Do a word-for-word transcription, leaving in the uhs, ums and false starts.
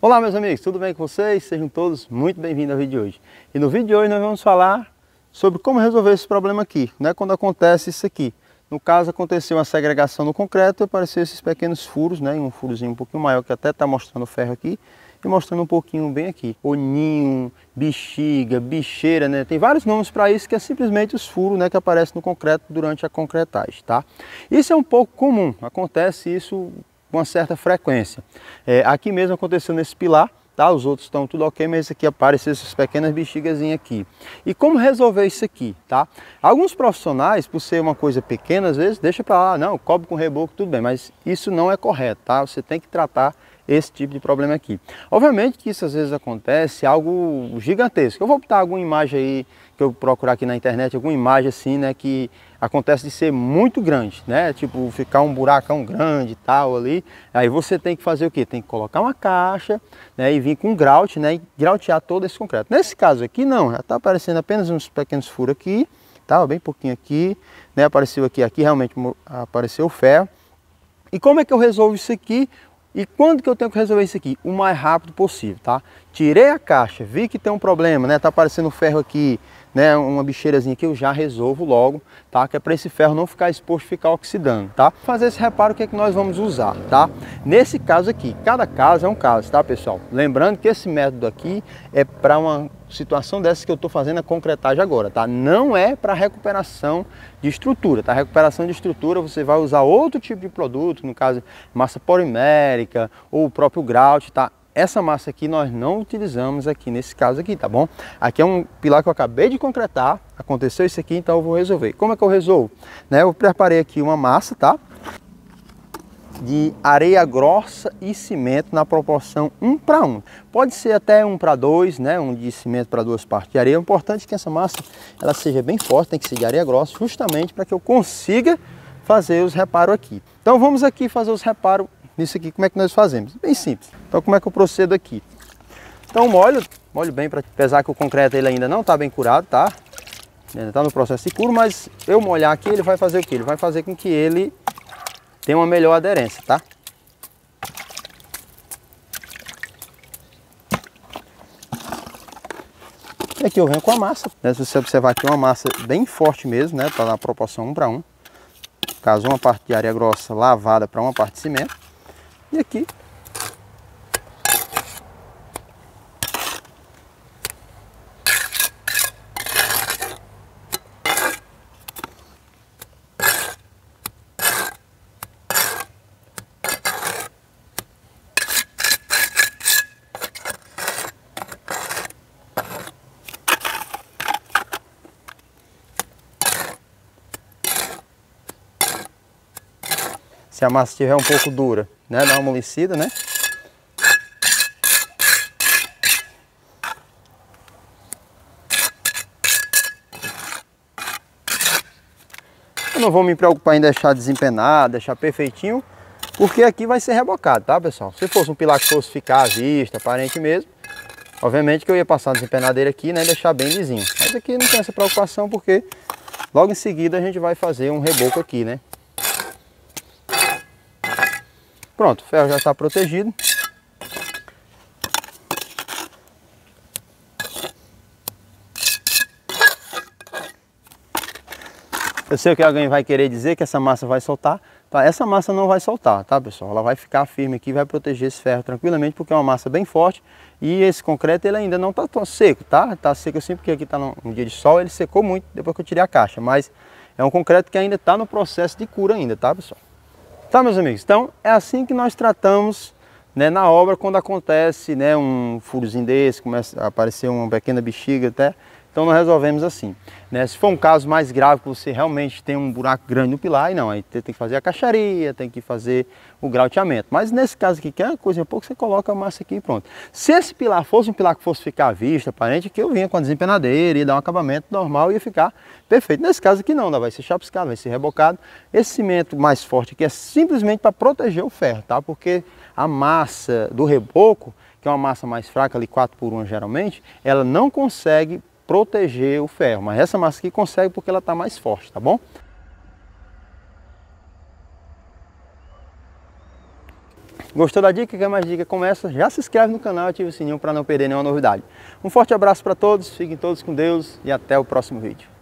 Olá meus amigos, tudo bem com vocês? Sejam todos muito bem-vindos ao vídeo de hoje. E no vídeo de hoje nós vamos falar sobre como resolver esse problema aqui, né? Quando acontece isso aqui. No caso aconteceu uma segregação no concreto e apareceram esses pequenos furos, né? Um furozinho um pouquinho maior que até está mostrando o ferro aqui e mostrando um pouquinho bem aqui. Olhinho, bexiga, bicheira, né? Tem vários nomes para isso que é simplesmente os furos, né? Que aparecem no concreto durante a concretagem, tá? Isso é um pouco comum, acontece isso com uma certa frequência. É, aqui mesmo aconteceu nesse pilar, tá? Os outros estão tudo ok, mas esse aqui apareceu essas pequenas bexigazinhas aqui. E como resolver isso aqui, tá? Alguns profissionais, por ser uma coisa pequena, às vezes deixa para lá, não, cobre com reboco, tudo bem, mas isso não é correto, tá? Você tem que tratar esse tipo de problema aqui. Obviamente que isso às vezes acontece algo gigantesco. Eu vou botar alguma imagem aí que eu procurar aqui na internet, alguma imagem assim, né, que acontece de ser muito grande, né, tipo ficar um buracão grande e tal ali. Aí você tem que fazer o que? Tem que colocar uma caixa, né, e vir com um graute, né, e grautear todo esse concreto. Nesse caso aqui não, já está aparecendo apenas uns pequenos furos aqui, tá, bem pouquinho aqui, né, apareceu aqui, aqui realmente apareceu o ferro. E como é que eu resolvo isso aqui? E quando que eu tenho que resolver isso aqui? O mais rápido possível, tá? Tirei a caixa, vi que tem um problema, né? Tá aparecendo ferro aqui, né? Uma bicheirazinha que eu já resolvo logo, tá? Que é para esse ferro não ficar exposto, ficar oxidando, tá? Fazer esse reparo, o que é que nós vamos usar, tá? Nesse caso aqui, cada caso é um caso, tá, pessoal? Lembrando que esse método aqui é para uma situação dessa que eu estou fazendo a concretagem agora, tá? Não é para recuperação de estrutura, tá? Recuperação de estrutura você vai usar outro tipo de produto, no caso massa polimérica ou o próprio grout, tá? Essa massa aqui nós não utilizamos aqui nesse caso aqui, tá bom? Aqui é um pilar que eu acabei de concretar, aconteceu isso aqui, então eu vou resolver. Como é que eu resolvo? Né? Eu preparei aqui uma massa, tá? De areia grossa e cimento na proporção um para um. Pode ser até um para dois, né? Um de cimento para duas partes de areia. É importante que essa massa ela seja bem forte, tem que ser de areia grossa, justamente para que eu consiga fazer os reparos aqui. Então vamos aqui fazer os reparos nisso aqui. Como é que nós fazemos? Bem simples. Então como é que eu procedo aqui? Então molho, molho bem, para pesar que o concreto ele ainda não está bem curado, tá? Ainda está no processo de curo, mas eu molhar aqui ele vai fazer o que? Ele vai fazer com que ele tem uma melhor aderência, tá? E aqui eu venho com a massa, né? Se você observar aqui, é uma massa bem forte mesmo, né? Tá na proporção um para um. No caso, uma parte de areia grossa lavada para uma parte de cimento. E aqui se a massa estiver um pouco dura, né, dá uma amolecida, né? Eu não vou me preocupar em deixar desempenado, deixar perfeitinho, porque aqui vai ser rebocado, tá, pessoal? Se fosse um pilar que fosse ficar à vista, aparente mesmo, obviamente que eu ia passar a desempenadeira aqui, né, e deixar bem lisinho. Mas aqui não tem essa preocupação, porque logo em seguida a gente vai fazer um reboco aqui, né? Pronto, o ferro já está protegido. Eu sei que alguém vai querer dizer que essa massa vai soltar. Tá, essa massa não vai soltar, tá, pessoal? Ela vai ficar firme aqui, vai proteger esse ferro tranquilamente, porque é uma massa bem forte. E esse concreto ele ainda não está tão seco, tá? Está seco assim porque aqui está um dia de sol, ele secou muito depois que eu tirei a caixa. Mas é um concreto que ainda está no processo de cura ainda, tá, pessoal? Tá, meus amigos, então é assim que nós tratamos, né, na obra, quando acontece, né, um furozinho desse, começa a aparecer uma pequena bexiga até, então nós resolvemos assim, né? Se for um caso mais grave, que você realmente tem um buraco grande no pilar, e não, aí tem que fazer a caixaria, tem que fazer o grauteamento, mas nesse caso aqui, que é uma coisa pouco, você coloca a massa aqui e pronto. Se esse pilar fosse um pilar que fosse ficar à vista, aparente, que eu vinha com a desempenadeira, ia dar um acabamento normal e ia ficar perfeito. Nesse caso aqui não, vai ser chapiscado, vai ser rebocado. Esse cimento mais forte aqui é simplesmente para proteger o ferro, tá? Porque a massa do reboco, que é uma massa mais fraca, ali quatro por um geralmente, ela não consegue proteger o ferro, mas essa massa aqui consegue porque ela está mais forte, tá bom? Gostou da dica? Quer mais dica como essa? Já se inscreve no canal e ativa o sininho para não perder nenhuma novidade. Um forte abraço para todos, fiquem todos com Deus e até o próximo vídeo.